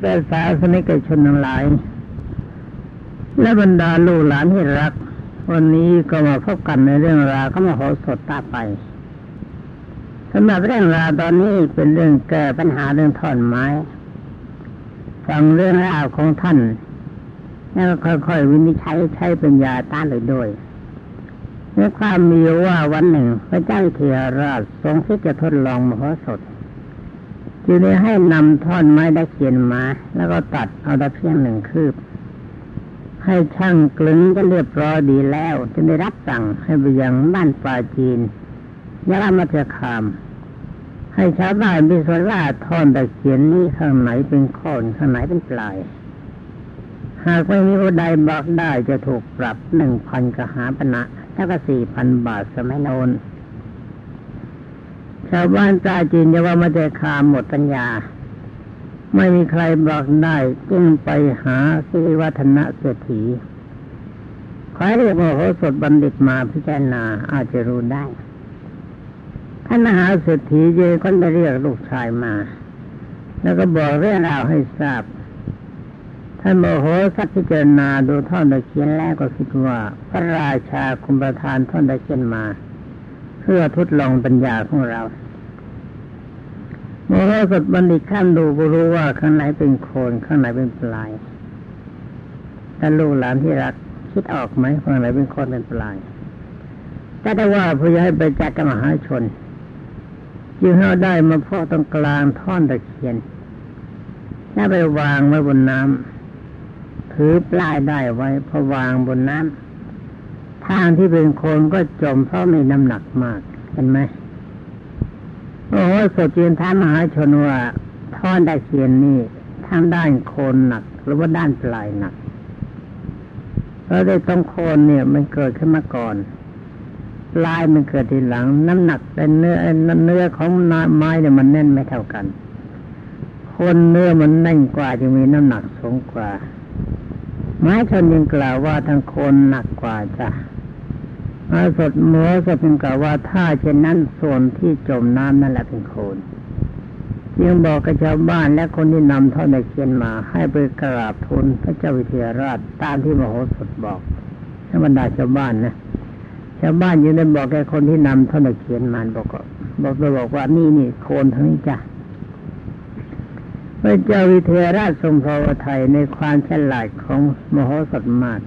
และศาสนิกชนทั้งหลายและบรรดาลูกหลานที่รักวันนี้ก็มาพบกันในเรื่องราวก็มาขอสดตาไปสำหรับเรื่องราวตอนนี้เป็นเรื่องแก้ปัญหาเรื่องท่อนไม้ฟังเรื่องราวของท่านแล้วค่อยๆวินิจฉัยใช้ปัญญาต้านเลยด้วยในความมีว่าวันหนึ่งพระเจ้าเทวราชทรงคิดจะทดลองมโหสถจึงได้ให้นำท่อนไม้ได้เขียนมาแล้วก็ตัดเอาแต่เพียงหนึ่งคืบให้ช่างกลึงก็เรียบร้อยดีแล้วจึงได้รับสั่งให้ไปยังบ้านป่าจีนยะลามัจฉคามให้ชาวบ้านพิสูจน์ว่าท่อนตะเคียนนี้ข้างไหนเป็นข้อนข้างไหนเป็นปลายหากไม่มีผู้ใดบอกได้จะถูกปรับ 1,000 กหาปณะแล้วก็ 4,000 บาทสมัยโน้นชาวบ้านป่าจีนยะลามัจฉคามหมดปัญญาไม่มีใครบอกได้จึงไปหาศิริวัฒนะเศรษฐีขอเรียกมโหสถบัณฑิตมาพิจารณาอาจจะรู้ได้ท่านมหาเศรษฐีเยคนไปเรียกลูกชายมาแล้วก็บอกเรื่องราวให้ทราบท่านมโหสถพิจารณาดูท่อนตะเคียนแล้วก็คิดว่าพระราชาคงประทานท่อนตะเคียนมาเพื่อทดลองปัญญาของเรามโหสถบัณฑิตข้ามดูก็รู้ว่าข้างไหนเป็นโคนข้างไหนเป็นปลายท่านลูกหลานที่รักคิดออกไหมข้างไหนเป็นโคนเป็นปลายแต่ได้ว่าผู้ให้ไปจัดกับมหาชนจึงเอาได้มาเพาะตรงกลางท่อนตะเคียนแล้วไปวางไว้บนน้ำถือปลายได้ไว้พอวางบนน้ำทางที่เป็นโคนก็จมเพราะมีน้ำหนักมากเห็นไหมโอ้โหสดเจียนท้ามหาชนว่าท่อนตะเคียนนี่ทางด้านโคนหนักหรือว่าด้านปลายหนักแล้วได้ตรงโคนเนี่ยมันเกิดขึ้นมาก่อนปลายมันเกิดทีหลังน้ำหนักเป็นเนื้อของไม้เนี่ยมันแน่นไม่เท่ากันคนเนื้อมันแน่นกว่าจึงมีน้ำหนักสูงกว่าไม้ชนยังกล่าวว่าทางโคนหนักกว่าจ้ะไม้สดเนื้อสดยังกล่าวว่าถ้าเช่นนั้นส่วนที่จมน้ำนั่นแหละเป็นโคนยังบอกกับชาวบ้านและคนที่นำท่อนตะเคียนมาให้ไปกราบทูลพระเจ้าวิเทหราชตามที่มโหสถบอกให้บรรดาชาวบ้านนะชาวบ้านยังได้บอกแกคนที่นำท่อนตะเคียนมาบอกว่านี่โคนทั้งนี้จ้ะพระเจ้าวิเทหราชทรงพอพระทัยในความฉลาดของมโหสถมาก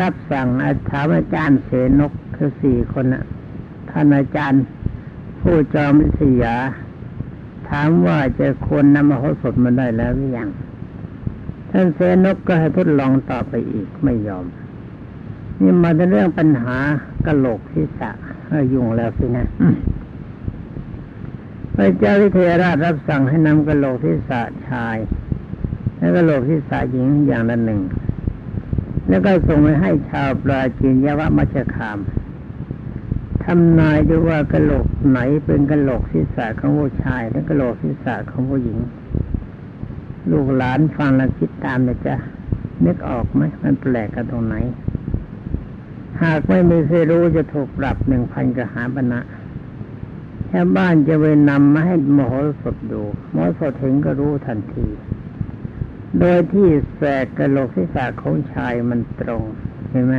รับสั่งอาถรรพ์อาจารย์เสนกคือสี่คนน่ะท่านอาจารย์ผู้จอมวิทยาถามว่าจะควรนำมโหสถมาได้แล้วหรือยังท่านเสนกก็ให้ทดลองต่อไปอีกไม่ยอมนี่มาในเรื่องปัญหากะโหลกศีรษะยุ่งแล้วสินะพระเจ้าวิเทหราชรับสั่งให้นำกะโหลกศีรษะชายและกะโหลกศีรษะหญิงอย่างละหนึ่งแล้วก็ส่งไปให้ชาวปราจีนยะลามัจฉคามทำนายดูว่ากะโหลกไหนเป็นกะโหลกศีรษะของผู้ชายและกะโหลกศีรษะของผู้หญิงลูกหลานฟังและคิดตามนะจ๊ะนึกออกไหมมันแปลกกันตรงไหนหากไม่มีใครรู้จะถูกปรับ 1,000 กหาปณะชาวบ้านจะไปนำมาให้มโหสถดูมโหสถเห็นก็รู้ทันทีโดยที่แสกกะโหลกศีรษะของชายมันตรงเห็นไหม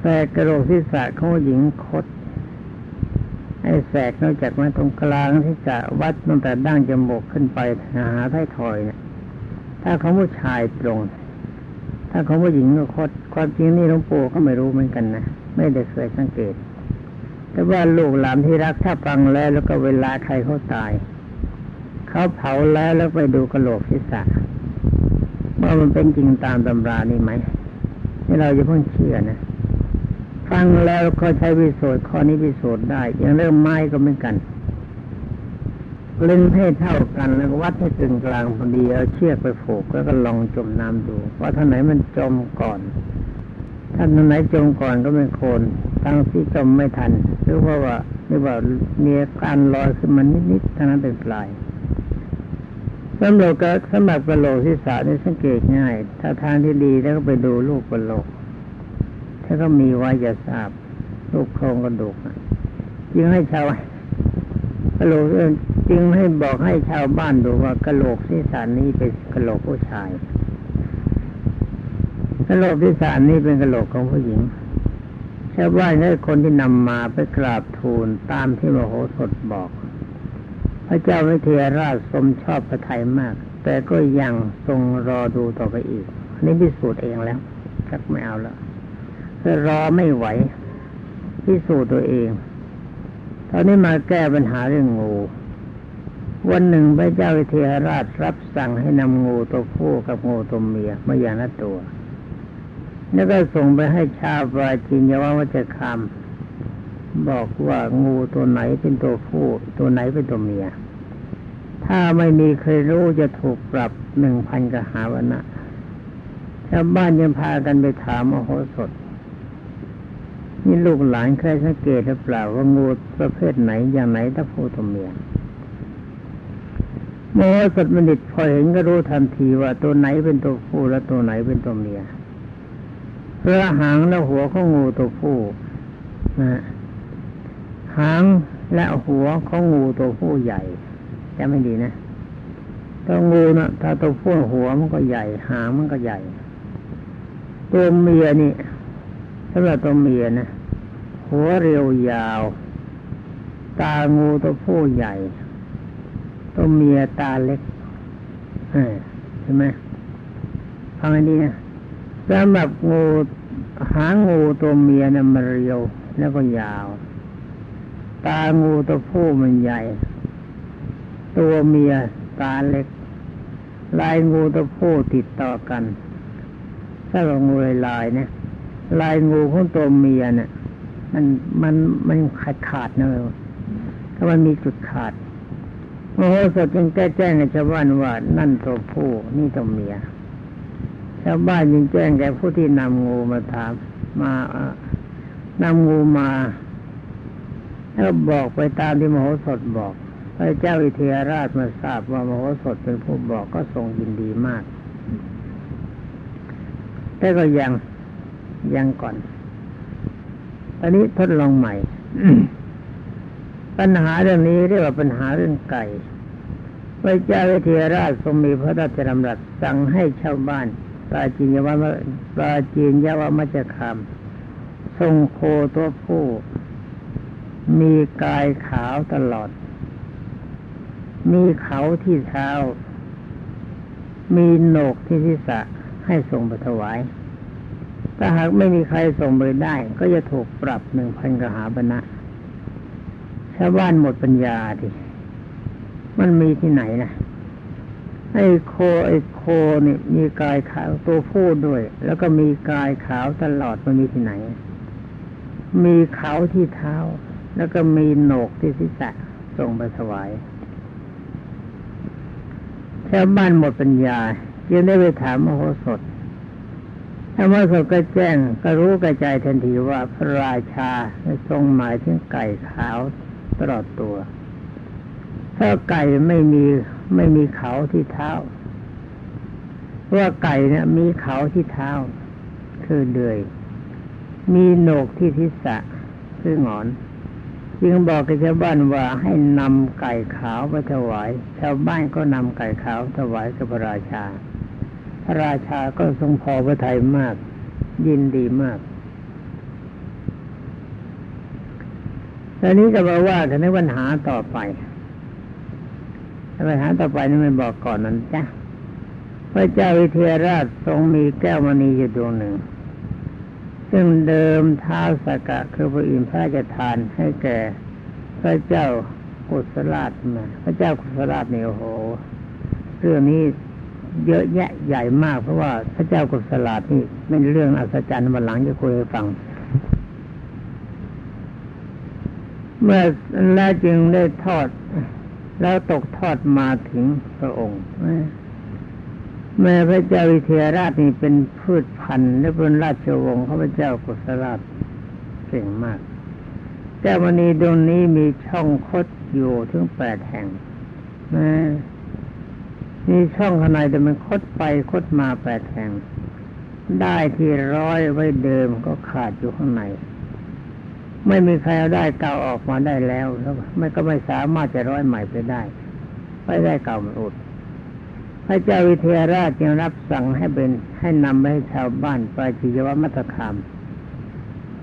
แสกกะโหลกศีรษะของหญิงคดไอ้แสกนอกจากมาตรงกลางที่จะวัดตั้งแต่ดั้งจมูกขึ้นไปหาท้ายทอยเนี่ยถ้าของผู้ชายตรงถ้าของผู้หญิงก็คดความจริงนี่หลวงปู่ก็ไม่รู้เหมือนกันนะไม่ได้เคยสังเกตแต่ว่าลูกหลานที่รักถ้าฟังแล้วก็เวลาใครเขาตายเขาเผาแล้วไปดูกะโหลกศีรษะว่ามันเป็นจริงตามตำรานี่ไหมที่เราจะเพิ่งเชื่อนะฟังแล้วก็ใช้วิโสทข้อนี้วิโสทได้อย่างเรื่องไม้ก็เหมือนกันเล่นให้เท่ากันแล้ววัดให้ถึงกลางพอดีเอาเชือกไปผูกแล้วก็ลองจมน้ำดูว่าท่านไหนมันจมก่อนท่านไหนจมก่อนก็เป็นโคนทั้งที่จมไม่ทันหรือว่ามีการลอยขึ้นมานิดๆเท่านั้นเป็นปลายสำหรับกะโหลกศีรษะนี่สังเกตง่ายถ้าทางที่ดีแล้วก็ไปดูลูกกะโหลกถ้าก็มีไว้จะทราบลูกโครงกระดูกยิ่งให้ชาวกะโหลก จึงให้บอกให้ชาวบ้านดูว่ากะโหลกศีรษะนี้เป็นกะโหลกผู้ชายกะโหลกศีรษะนี้เป็นกะโหลกของผู้หญิงชาวบ้านให้คนที่นำมาไปกราบทูลตามที่มโหสถบอกพระเจ้าวิเทหราชทรงชอบพระทัยมากแต่ก็ยังทรงรอดูต่อไปอีกนี่พิสูจน์เองแล้วชักไม่เอาแล้วรอไม่ไหวพิสูจน์ตัวเองตอนนี้มาแก้ปัญหาเรื่องงูวันหนึ่งพระเจ้าวิเทหราชรับสั่งให้นำงูตัวผู้กับงูตัวเมียมาอย่างละตัวแล้วก็ส่งไปให้ชาวปราจีนวัชคามบอกว่างูตัวไหนเป็นตัวผู้ตัวไหนเป็นตัวเมียถ้าไม่มีใครรู้จะถูกปรับ 1,000 กหาวนะชาวบ้านยังพากันไปถามมโหสถนี่ลูกหลานเคยสังเกตหรือเปล่าว่างูประเภทไหนอย่างไหนตัวผู้ตัวเมียมโหสถบัณฑิตพอเห็นก็รู้ทันทีว่าตัวไหนเป็นตัวผู้และตัวไหนเป็นตัวเมียเพราะหางและหัวของงูตัวผู้นะหางและหัวของงูตัวผู้ใหญ่แต่ไม่ดีนะตัวงูนะถ้าตัวผู้หัวมันก็ใหญ่หางมันก็ใหญ่ตัวเมียนี่สำหรับตัวเมียนะหัวเรียวยาวตางูตัวผู้ใหญ่ตัวเมียตาเล็กใช่ไหมฟังให้ดีนะสำหรับงูหางงูตัวเมียนะมันเรียวแล้วก็ยาวตางูตัวผู้มันใหญ่ตัวเมียตาเล็กลายงูตัวผู้ติดต่อกันถ้าเรางูลายเนี่ยลายงูของตัวเมียเนี่ยมันขาดนะถ้ามันมีจุดขาดโอ้โหสดจึงแจ้งให้ชาวบ้านว่านั่นตัวผู้นี่ตัวเมียชาวบ้านจึงแจ้งแก่ผู้ที่นำงูมาถามมานำงูมาแล้วบอกไปตามที่มโหสถบอกพระเจ้าวิเทหราชมาทราบว่ามโหสถเป็นผู้บอกก็ทรงยินดีมากแต่ก็ยังก่อนตอนนี้ทดลองใหม่ ปัญหาเรื่องนี้เรียกว่าปัญหาเรื่องไก่พระเจ้าวิเทหราชทรงมีพระราชดำรัสสั่งให้ชาวบ้านปราจีนยวมัชคามทรงโคตัวผู้มีกายขาวตลอดมีเขาที่เท้ามีโหนกที่ศีรษะให้ส่งไปถวายถ้าหากไม่มีใครส่งไปได้ก็จะถูกปรับ 1,000 กหาปณะชาวบ้านหมดปัญญาดิมันมีที่ไหนนะไอ้โคนี่มีกายขาวตัวผู้ด้วยแล้วก็มีกายขาวตลอดมันมีที่ไหนมีเขาที่เท้าแล้วก็มีโหนกที่ศีรษะส่งไปถวายชาวบ้านหมดปัญญาจึงได้ไปถามมโหสถถ้ามโหสถก็แจ้งก็รู้กระจายทันทีว่าพระราชาทรงหมายถึงไก่ขาวตลอดตัวถ้าไก่ไม่มีเขาที่เท้าเพราะไก่เนี่ยมีเขาที่เท้าคือเดือยมีโหนกที่ศีรษะคือหงอนจึงบอกกับชาวบ้านว่าให้นำไก่ขาวไปถวายชาวบ้านก็นำไก่ขาวถวายกับพระราชาพระราชาก็ทรงพอพระทัยมากยินดีมากตอนนี้ก็มาว่ากันในปัญหาต่อไปปัญหาต่อไปนี่ไม่บอกก่อนนั้นจ้ะพระเจ้าวิเทหราชทรงมีแก้วมณีอยู่ดวงหนึ่งซึ่งเดิมท้าวสักกะคือพระอินทร์พระราชทานให้แก่พระเจ้ากุศราชมาพระเจ้ากุศราชเนี่ยโอ้โหเรื่องนี้เยอะแยะใหญ่มากเพราะว่าพระเจ้ากุศราชนี่เป็นเรื่องอัศจรรย์วันหลังจะคุยให้ฟังเมื่อแล้วจึงได้ทอดแล้วตกทอดมาถึงพระองค์แม่พระเจ้าวิเทหราชนี่เป็นพืชพันธุ์และเป็นราชวงศ์ของพระเจ้ากุศราชเก่งมากแก้วมณีดวงนี้มีช่องคดอยู่ถึง8แห่งนะมีช่องข้างในแต่มันคดไปคดมา8แห่งได้ที่ร้อยไว้เดิมก็ขาดอยู่ข้างใน ไม่มีใครเอาได้เก่าออกมาได้แล้วแล้วไม่ก็ไม่สามารถจะร้อยใหม่ไปได้ไม่ได้เก่ามันอุดพระเจ้าวิเทหราชจึงรับสั่งให้เป็นให้นำไปให้ชาวบ้านปาจียวมัตคาม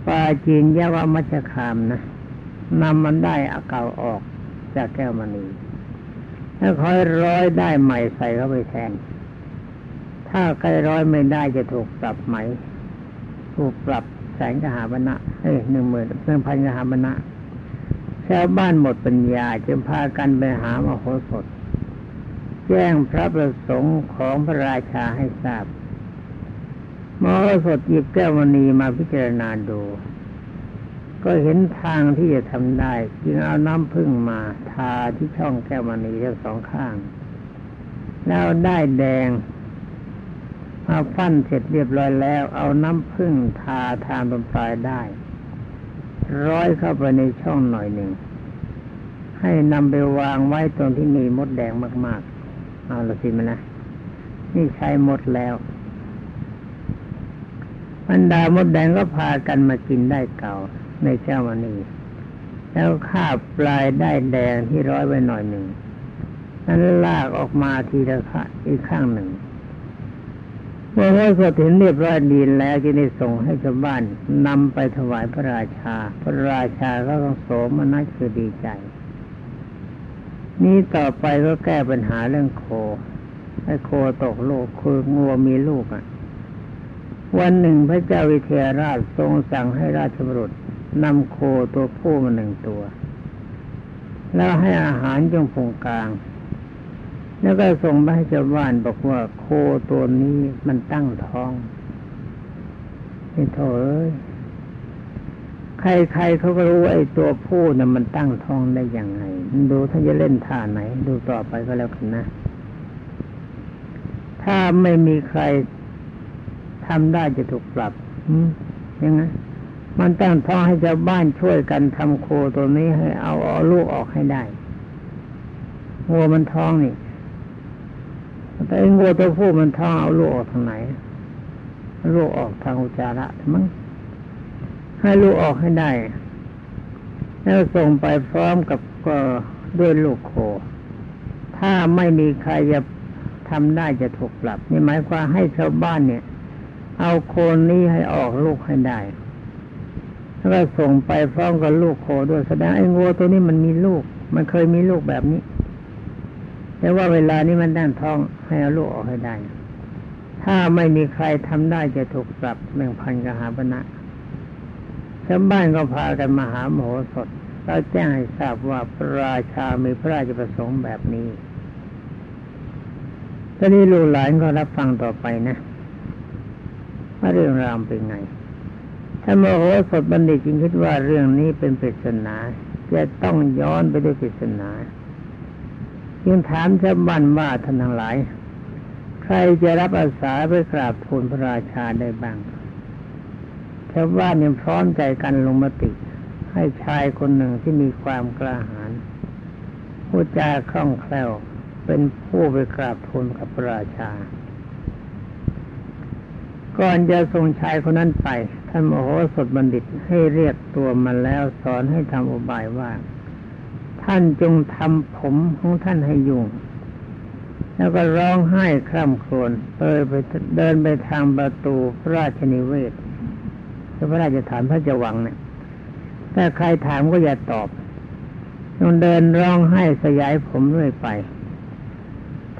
ปาจีนยวมัตคามนะนำมันได้เอาเก่าออกจากแก้วมณีถ้าคอยร้อยได้ใหม่ใส่เข้าไปแทนถ้าใครร้อยไม่ได้จะถูกปรับไหมถูกปรับแสนกหาปณะ10,000 กหาปณะชาวบ้านหมดปัญญาจึงพากันไปหามโหสถแจ้งพระประสงค์ของพระราชาให้ทราบมโหสถหยิบแก้วมณีมาพิจารณาดูก็เห็นทางที่จะทำได้จึงเอาน้ำผึ้งมาทาที่ช่องแก้วมณีทั้งสองข้างแล้วได้แดงเอาฟั่นเสร็จเรียบร้อยแล้วเอาน้ำผึ้งทาทางบนปลายได้ร้อยเข้าไปในช่องหน่อยหนึ่งให้นำไปวางไว้ตรงที่มีมดแดงมากๆเอาละสิมันนะนี่ใช้มดแล้วบรรดามดแดงก็พากันมากินได้เก่าในแก้วมณีแล้วข้าปลายได้แดงที่ร้อยไว้หน่อยหนึ่งนั้นลากออกมาทีละข้างอีกข้างหนึ่งเมื่อให้สดเห็นเรียบร้อยดีแล้วจึงได้ส่งให้ชาวบ้านนำไปถวายพระราชาพระราชาก็ทรงโสมนัสคือดีใจนี้ต่อไปก็แก้ปัญหาเรื่องโคให้โคตกลูกคืองัวมีลูกอ่ะวันหนึ่งพระเจ้าวิเทหราชทรงสั่งให้ราชบุรุษนำโคตัวผู้มาหนึ่งตัวแล้วให้อาหารจงพุงกลางแล้วก็ส่งไปให้ชาวบ้านบอกว่าโคตัวนี้มันตั้งท้องนี่โถเอ้ยใครๆเขาก็รู้ไอ้ตัวผู้น่ะมันตั้งท้องได้ยังไงดูถ้าจะเล่นท่าไหนดูต่อไปก็แล้วกันนะถ้าไม่มีใครทำได้จะถูกปรับยังไงมันตั้งท้องให้ชาวบ้านช่วยกันทำโคตัวนี้ให้เอาลูกออกให้ได้งัวมันท้องนี่แต่งัวตัวผู้มันท้องเอาลูกออกทางไหนลูกออกทางอุจจาระมั้งให้ลูกออกให้ได้แล้วส่งไปพร้อมกับก็ด้วยลูกโคถ้าไม่มีใครจะทำได้จะถูกปรับนี่หมายความให้ชาวบ้านเนี่ยเอาโคนี้ให้ออกลูกให้ได้แล้วส่งไปพร้อมกับลูกโคด้วยแสดงไอ้งัวตัวนี้มันมีลูกมันเคยมีลูกแบบนี้แต่ว่าเวลานี้มันตั้งท้องให้เอาลูกออกให้ได้ถ้าไม่มีใครทำได้จะถูกปรับ 1,000 กหาปณะชาวบ้านก็พากันมาหามโหสถแล้วแจ้งให้ทราบว่าพระราชามีพระราชประสงค์แบบนี้ตอนนี้ลูกหลานก็รับฟังต่อไปนะว่าเรื่องราวเป็นไงท่านมโหสถบัณฑิตจึงคิดว่าเรื่องนี้เป็นปริศนาจะต้องย้อนไปด้วยปริศนาจึงถามชาวบ้านว่าท่านทั้งหลายใครจะรับอาสาไปกราบทูลพระราชาได้บ้างชาวบ้านยังพร้อมใจกันลงมติให้ชายคนหนึ่งที่มีความกล้าหาญพูดจาคล่องแคล่วเป็นผู้ไปกราบทูลกับพระราชาก่อนจะส่งชายคนนั้นไปท่านมโหสถบัณฑิตให้เรียกตัวมาแล้วสอนให้ทำอุบายว่าท่านจงทำผมของท่านให้ยุ่งแล้วก็ร้องไห้คร่ำครวญเดินไปทางประตูพระราชนิเวศพระราชฐานพระเจ้าวังเนี่ยถ้าใครถามก็อย่าตอบจงเดินร้องไห้สยายผมเรื่อยไป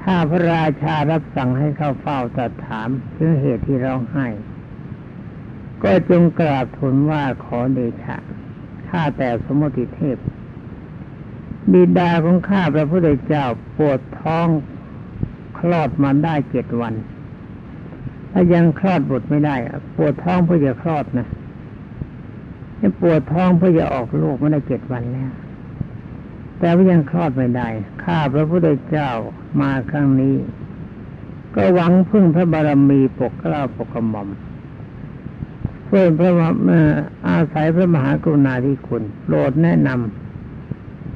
ถ้าพระราชารับสั่งให้เข้าเฝ้าตรัสถามถึงเหตุที่ร้องไห้ก็จงกราบทูลว่าขอเดชะข้าแต่สมมุติเทพบิดาของข้าพระพุทธเจ้าปวดท้องคลอดมาได้7 วันถ้ายังคลอดบุตรไม่ได้ปวดท้องเพื่อจะคลอดนะปวดท้องเพื่อจะออกลูกมาได้7 วันแล้วแต่ว่ายังคลอดไม่ได้ข้าพระพุทธเจ้ามาครั้งนี้ก็หวังพึ่งพระบารมีปกเกล้าปกกระหม่อมเพื่อพระอาศัยพระมหากรุณาธิคุณโปรดแนะนำ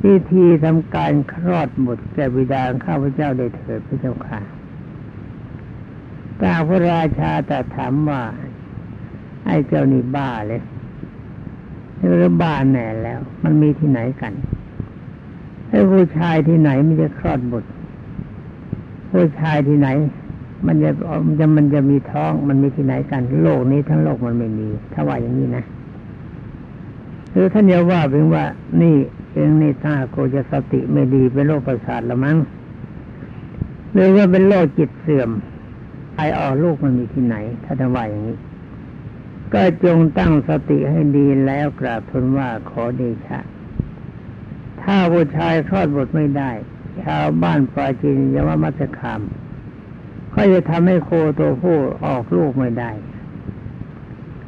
วิธีทำการคลอดบุตรแก่บิดาข้าพเจ้าได้เถิดพระเจ้าค่ะแต่พระราชาตรัสถามว่าไอ้เจ้านี่บ้าเลย หรือบ้าแน่แล้วมันมีที่ไหนกันไอ้ผู้ชายที่ไหนมันจะคลอดบุตรผู้ชายที่ไหนมันจะมีท้องมันมีที่ไหนกันโลกนี้ทั้งโลกมันไม่มีถ้าว่าอย่างนี้นะหรือท่านอย่าว่าเพียงว่านี่เพียงนี่ถ้าโกจะสติไม่ดีเป็นโรคประสาทละมั้งหรือว่าเป็นโรคจิตเสื่อมไอออกลูกมันมีที่ไหนถ้าจะว่าอย่างนี้ก็จงตั้งสติให้ดีแล้วกราบทูลว่าขอเดชะถ้าผู้ชายคลอดบุตรไม่ได้ชาวบ้านปราจีนยมมัสคามเขาจะทำให้โคตัวผู้ออกลูกไม่ได้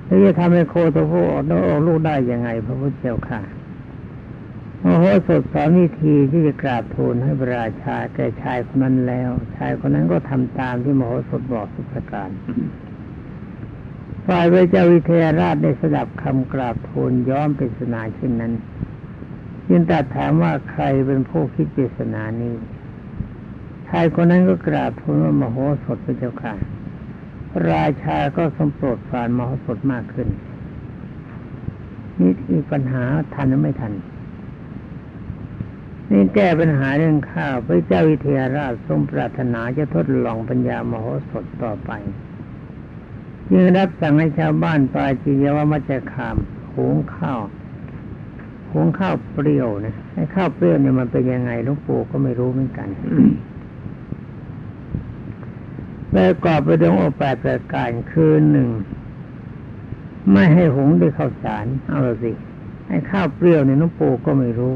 แล้วจะทำให้โคตัวผู้ออกลูกได้ยังไงพระพุทธเจ้าค่ะโอ้โหสดสอนวิธีที่จะกราบทูลให้พระราชาแก่ชายคนนั้นแล้วชายคนนั้นก็ทำตามที่มโหสถบอกทุกประการฝ่ายพระเจ้าวิเทหราชได้สดับคำกราบทูลย้อมปริศนาเช่นนั้นจึงตรัสถามว่าใครเป็นผู้คิดปริศนานี้ชายคนนั้นก็กราบทูลว่ามโหสถพระเจ้าค่ะราชาก็ทรงโปรดปรานมโหสถมากขึ้นนี่อีกปัญหาทันหรือไม่ทันนี่แก้ปัญหาเรื่องข้าวพระเจ้าวิเทหราชทรงปรารถนาจะทดลองปัญญามโหสถต่อไปจึงรับสั่งให้ชาวบ้านปราจีนยมัสคามหุงข้าวเปรี้ยวนะไอ้ข้าวเปรี้ยวเนี่ยมันเป็นยังไงหลวงปู่ก็ไม่รู้เหมือนกัน ประกอบไปด้วยองค์ 8 ประการคือ1ไม่ให้หุงด้วยข้าวสารเอาล่ะสิไอ้ข้าวเปรี้ยวเนี่ยหลวงปู่ก็ไม่รู้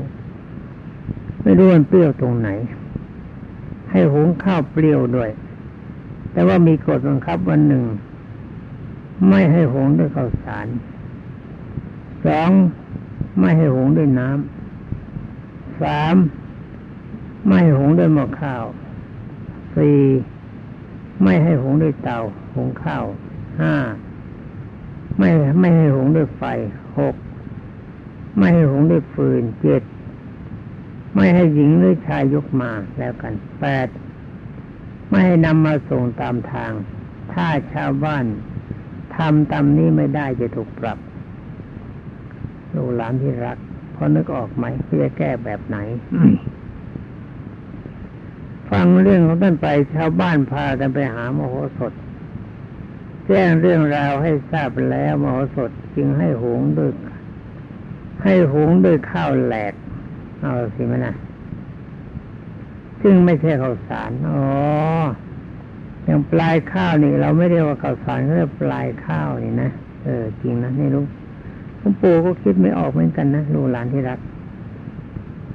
มันเปรี้ยวตรงไหนให้หุงข้าวเปรี้ยวด้วยแต่ว่ามีกฎบังคับวันหนึ่งไม่ให้หงด้วยข้าวสาร 2. ไม่ให้หงด้วยน้ำ 3. ไม่ให้หงด้วยหม้อข้าว 4. ไม่ให้หงด้วยเตาหงข้าว 5. ไม่ให้หงด้วยไฟ 6. ไม่ให้หงด้วยฟืน 7. ไม่ให้หญิงหรือชายยกมาแล้วกัน 8. ไม่ให้นำมาส่งตามทางถ้าชาวบ้านทำตามนี้ไม่ได้จะถูกปรับลูกหลานที่รักพอนึกออกไหมเขาจะแก้แบบไหน ฟังเรื่องของท่านไปชาวบ้านพากันไปหามโหสถแจ้งเรื่องราวให้ทราบแล้วมโหสถจึงให้หุงด้วยข้าวแหลกเอาสิมันนะซึ่งไม่ใช่ข้าวสารอ๋ออย่างปลายข้าวนี่เราไม่เรียกว่าข้าวสารเขาเรียกปลายข้าวนี่นะจริงนะนี่ลูกคุณปู่ก็คิดไม่ออกเหมือนกันนะลูกหลานที่รัก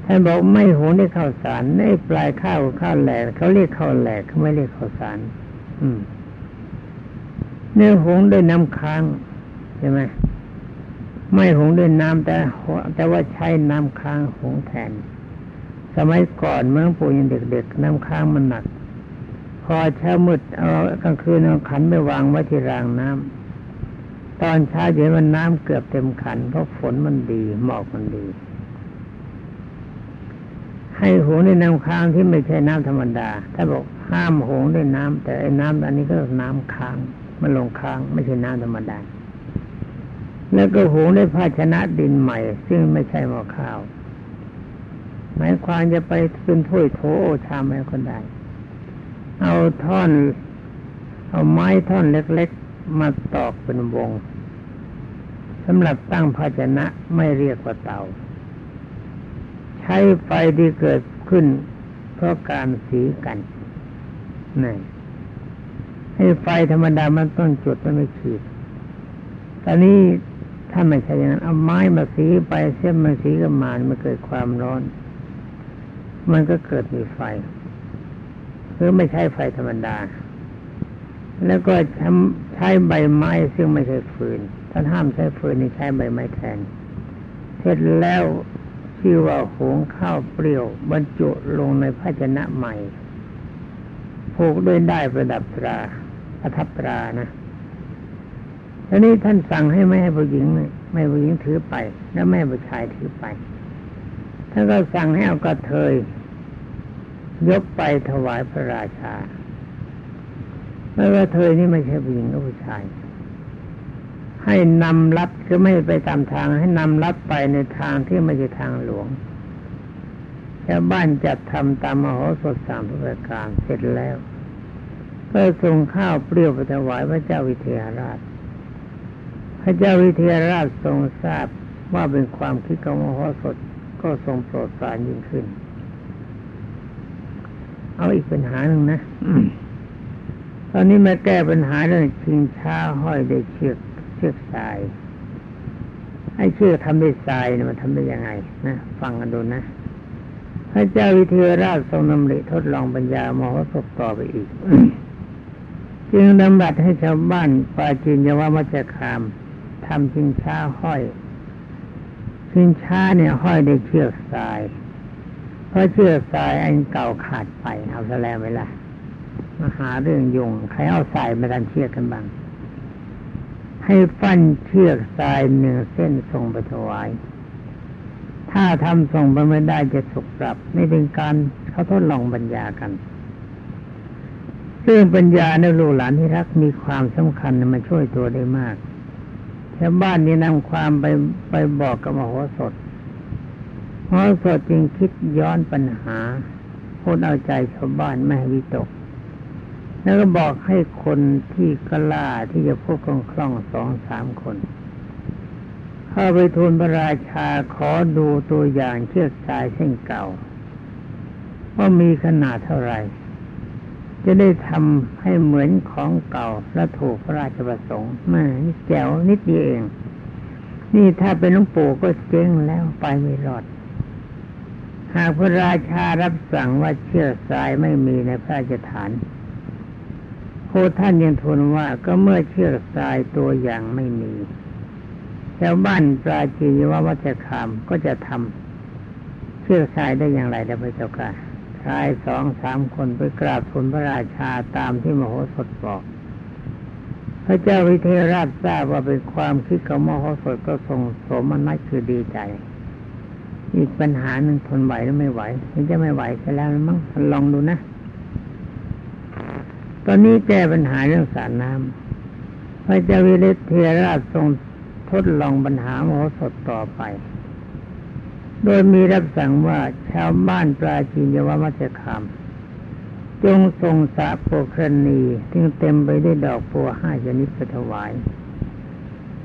ท่านบอกไม่โหนได้ข้าวสารไอ้ปลายข้าวข้าวแหลกเขาเรียกข้าวแหลกเขาไม่เรียกข้าวสารเนื้อหงด้วยน้ำค้างใช่ไหมไม่หงด้วยน้ำแต่ว่าใช้น้ำค้างหงแทนสมัยก่อนเมื่อปู่ยังเด็กๆน้ำค้างมันหนักพอเช้ามืดเอากลางคืนเอาขันไปวางไว้ที่รางน้ำตอนเช้าเย็นมันน้ำเกือบเต็มขันเพราะฝนมันดีหมอกมันดีให้หงด้วยน้ำค้างที่ไม่ใช่น้ำธรรมดาถ้าบอกห้ามหงด้วยน้ำแต่ไอ้น้ำอันนี้ก็น้ำค้างมันลงค้างไม่ใช่น้ำธรรมดาแล้วก็หงด้วยภาชนะดินใหม่ซึ่งไม่ใช่หม้อข้าวหมายความจะไปเป็นถ้วยโถชามอะไรก็ได้เอาไม้ท่อนเล็กๆมาตอกเป็นวงสำหรับตั้งภาชนะไม่เรียกว่าเตาใช้ไฟที่เกิดขึ้นเพราะการสีกันนี่ให้ไฟธรรมดามันต้องจุดมันไม่ขีดตอนนี้ถ้าไม่ใช่อย่างนั้นเอาไม้มาสีไปเส้นมาสีกับมันมันเกิดความร้อนมันก็เกิดมีไฟหรือไม่ใช่ไฟธรรมดาแล้วก็ใช้ใบไม้ซึ่งไม่ใช่ฟืนท่านห้ามใช้ฟืนนี่ใช้ใบไม้แทนเสร็จแล้วชื่อว่าหุงข้าวเปรี้ยวบรรจุลงในภาชนะใหม่ผูกด้วยด้ายประดับตราประทับตรานะทีนี้ท่านสั่งให้ไม่ให้ผู้หญิงถือไปและไม่ให้ผู้ชายถือไปท่านก็สั่งให้เอากระเทยยกไปถวายพระราชาแล้วกระเทยนี่ไม่ใช่ผู้หญิงก็ผู้ชาย ให้นำลัดคือไม่ไปตามทางให้นำลัดไปในทางที่ไม่ใช่ทางหลวงชาวบ้านจัดทำตามมโหสถสามรายการเสร็จแล้วก็ส่งข้าวเปรี้ยวไปถวายพระเจ้าวิเทหราชพระเจ้าวิเทหราชทรงทราบว่าเป็นความคิดของมโหสถก็ทรงโปรดปรานยิ่งขึ้นเอาอีกปัญหาหนึ่งนะตอนนี้มาแก้ปัญหาเรื่องชิงช้าห้อยด้วยเชือกทรายไอ้เชือกทำด้วยทรายมันทำได้ยังไงนะฟังกันดูนะพระเจ้าวิเทหราชทรงนำริทดลองปัญญามโหสถต่อไปอีก จึงดำรัสให้ชาวบ้านปาจีนยวัชคามทำชิงช้าห้อยชิงช้าเนี่ยห้อยด้วยเชือกทรายเพราะเชือกทรายอันเก่าขาดไปเอาซะแล้วไหมล่ะมาหาเรื่องยุ่งใครเอาทรายมาดันเชือกกันบ้างให้ฟันเชือกทรายหนึ่งเส้นส่งไปถวายถ้าทำส่งไปไม่ได้จะถูกปรับนี่เป็นการเขาทดลองปัญญากันซึ่งปัญญาในลูกหลานที่รักมีความสำคัญมาช่วยตัวได้มากชาวบ้านนี้นำความไปบอกกับมโหสถมโหสถจึงคิดย้อนปัญหาพูดเอาใจชาวบ้านไม่ให้วิตกแล้วก็บอกให้คนที่กล้าที่จะพูดคล่องๆ 2-3 คนเข้าไปทูลพระราชาขอดูตัวอย่างเชือกทรายเส้นเก่าว่ามีขนาดเท่าไหร่จะได้ทำให้เหมือนของเก่าและถูกพระราชประสงค์มานี่แจ๋วนิดเดียวเองนี่ถ้าเป็นหลวงปู่ก็เจ๊งแล้วไปไม่รอดหากพระราชารับสั่งว่าเชือกทรายไม่มีในพระราชฐานโคท่านยังทูลว่าก็เมื่อเชือกทรายตัวอย่างไม่มีชาวบ้านปราจีนยวัชคามก็จะทำเชือกทรายได้อย่างไรได้พระเจ้าค่ะชาย 2-3 คนไปกราบทูลพระราชาตามที่มโหสถบอกพระเจ้าวิเทหราชทราบว่าเป็นความคิดของมโหสถก็ทรงสมนัสคือดีใจอีกปัญหาหนึ่งทนไหวหรือไม่ไหวนี่จะไม่ไหวซะแล้วมั้งลองดูนะตอนนี้แก้ปัญหาเรื่องสารน้ำพระเจ้าวิเทหราชทรงทดลองปัญหามโหสถต่อไปโดยมีรับสั่งว่าชาวบ้านปราจีนยวัชคามจงส่งสาโพครณีที่เต็มไปด้วยดอกบัว5ชนิดไปถวาย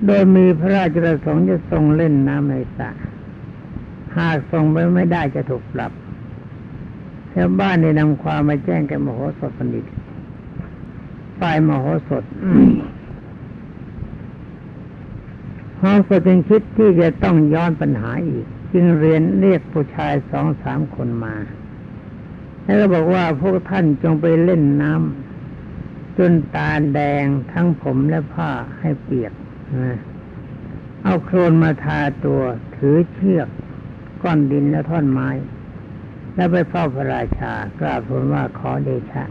โดยมีพระราชประสงค์จะทรงเล่นน้ำในสระหากทรงไม่ได้จะถูกปรับชาวบ้านได้นำความมาแจ้งแก่มโหสถบัณฑิตฝ่ายมโหสถ มโหสถจึงคิดที่จะต้องย้อนปัญหาอีกจึงเรียกผู้ชาย 2-3 คนมาแล้วก็บอกว่าพวกท่านจงไปเล่นน้ำจนตาแดงทั้งผมและผ้าให้เปียกเอาโคลนมาทาตัวถือเชือกก้อนดินและท่อนไม้แล้วไปเฝ้าพระราชากราบทูลว่าขอเดชะ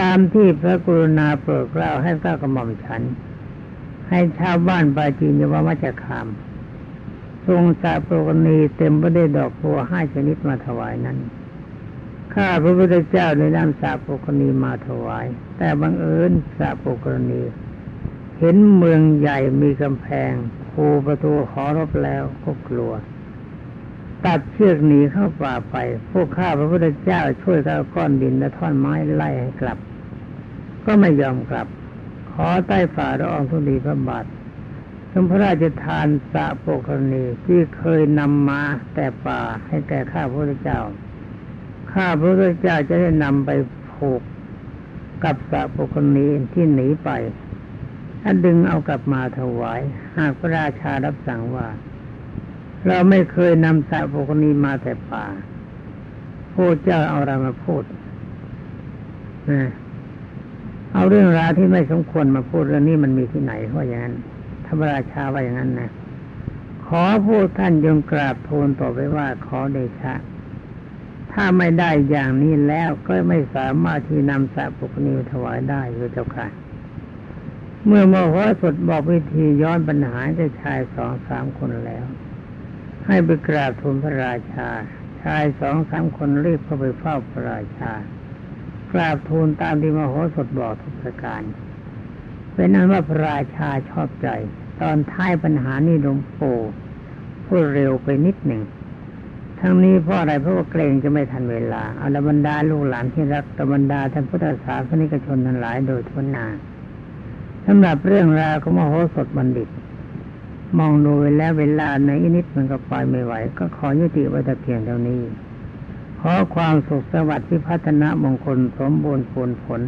ตามที่พระกรุณาโปรดเกล้าให้เจ้ากระหม่อมฉันให้ชาวบ้านปาจีนยวัชคามทรงสาโปรกณีเต็มไปด้วยดอกบัว5ชนิดมาถวายนั้นข้าพระพุทธเจ้าได้นำสาโปรกณีมาถวายแต่บังเอิญสาโปรกณีเห็นเมืองใหญ่มีกำแพงคูประตูหอรบแล้วก็กลัวตัดเชือกหนีเข้าป่าไปพวกข้าพระพุทธเจ้าช่วยเอาก้อนดินและท่อนไม้ไล่ให้กลับก็ไม่ยอมกลับขอใต้ฝ่าละอองธุลีพระบาทสมพระราชทานสาโปครณีที่เคยนำมาแต่ป่าให้แก่ข้าพระพุทธเจ้าข้าพระพุทธเจ้าจะได้นำไปผูกกับสาโปครณีที่หนีไปถ้าดึงเอากลับมาถวายหากพระราชารับสั่งว่าเราไม่เคยนำสาโปครณีมาแต่ป่าพระเจ้าเอาอะไรมาพูดเอาเรื่องราวที่ไม่สมควรมาพูดเรื่องนี้มันมีที่ไหนเพราะอย่างนั้นพระราชาว่าอย่างนั้นนะขอผู้ท่านยงกราบทูลต่อไปว่าขอเดชะถ้าไม่ได้อย่างนี้แล้วก็ไม่สามารถที่นำสาโปครณีถวายได้พระเจ้าค่ะเมื่อมโหสถบอกวิธีย้อนปัญหาให้ชาย 2-3 คนแล้วให้ไปกราบทูลพระราชาชาย 2-3 คนรีบเข้าไปเฝ้าพระราชากราบทูลตามที่มโหสถบอกทุกประการพ เป็นนั้นว่าพระราชาชอบใจตอนท้ายปัญหานี้หลวงปู่พูดเร็วไปนิดหนึ่งทั้งนี้เพราะอะไรเพราะว่าเกรงจะไม่ทันเวลาอรบรรดาลูกหลานที่รักตบรรดาท่านพุทธศาสนิกชนทั้งหลายโดยทั่วหน้าสำหรับเรื่องราวของมโหสถบัณฑิตมองดูแล้วเวลาในอีกนิดมันก็ไปไม่ไหวก็ขอยุติไว้แต่เพียงเท่านี้ขอความสุขสวัสดิ์พิพัฒนมงคลสมบูรณ์ผล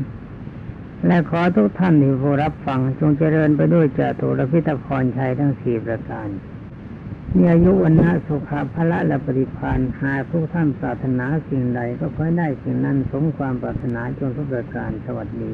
และขอทุกท่านที่ผู้รับฟังจงเจริญไปด้วยจตุรพิธพรชัยทั้ง4ประการมีอายุวันนะสุขภละและปฏิภาณหากทุกท่านปรารถนาสิ่งใดก็ขอให้ได้สิ่งนั้นสมความปรารถนาจนทุกประการสวัสดี